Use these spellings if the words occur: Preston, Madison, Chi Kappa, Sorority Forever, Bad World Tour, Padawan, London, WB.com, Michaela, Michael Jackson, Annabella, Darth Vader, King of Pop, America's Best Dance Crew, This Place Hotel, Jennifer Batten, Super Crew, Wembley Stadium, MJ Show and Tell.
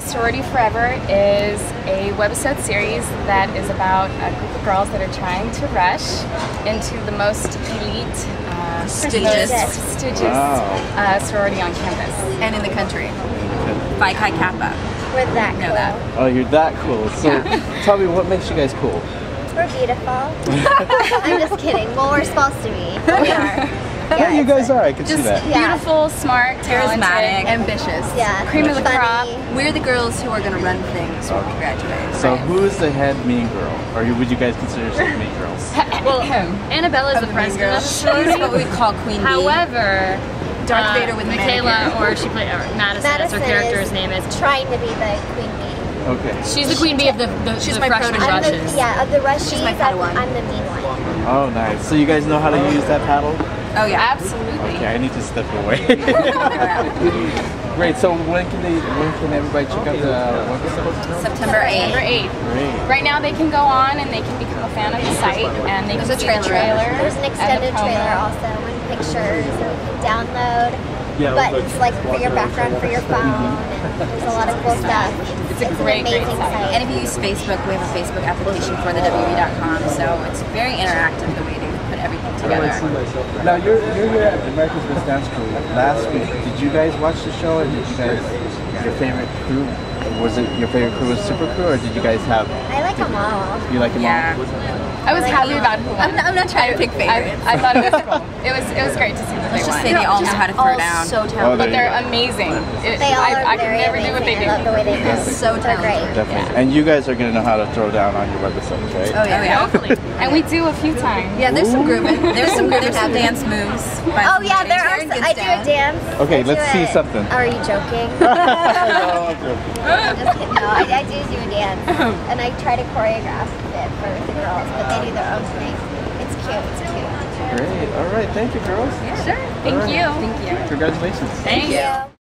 Sorority Forever is a webisode series that is about a group of girls that are trying to rush into the most elite, prestigious sorority on campus. And in the country. By Chi Kappa. We're that cool. Know that. Oh, you're that cool. So yeah. Tell me, what makes you guys cool? We're beautiful. I'm just kidding. Well, we're supposed to be. We are. Yeah, you guys are. I can see that. Beautiful, smart, charismatic, ambitious. Yeah. Cream of the crop. We're the girls who are going to run things when we graduate. So who is the head mean girl? Or would you guys consider yourself mean girls? Well, Annabella's the Preston of the show. She's what we call Queen Bee. However, Darth Vader with Michaela, or she played Madison. That's her character's name. Is trying to be the Queen Bee. Okay. She's the Queen Bee of the freshman rushes. Yeah, of the rushes. She's my Padawan. I'm the mean one. Oh, nice. So you guys know how to use that paddle? Oh yeah, absolutely. Okay, I need to step away. Great. So when can everybody check out the website? September 8th. Great. Right now they can go on and they can become a fan of the site, and they can see the trailer. There's an extended trailer also with pictures that we can download. Yeah, buttons like for your background, for your phone. There's a lot of cool stuff. It's a great site. And if you use Facebook, we have a Facebook application for the WB.com, so it's very interactive the way they put everything together. Now you're here at America's Best Dance Crew last week. Did you guys watch the show, or did you guys, your favorite crew? Was it your favorite crew was Super Crew, or did you guys have? I like them all. You like them all? I was happy about who won. I'm not trying to pick favorites. I thought it was cool. It was great to see them. Let's just say they all know how to throw down. So talented. But they're amazing. I could never do what they do. I love the way they do. So talented. Definitely. And you guys are going to know how to throw down on your website, right? Oh yeah, hopefully. And we do a few times. Yeah, there's some grooving. There's some dance moves. Oh yeah, there are. I do a dance. Okay, let's see something. Are you joking? No, I'm joking. Just kidding. No, I do a dance, and I try to choreograph it for the girls, but they do their own thing. It's cute. It's cute. Great. All right. Thank you, girls. Yeah. Sure. Thank you. Thank you. Congratulations. Thank you.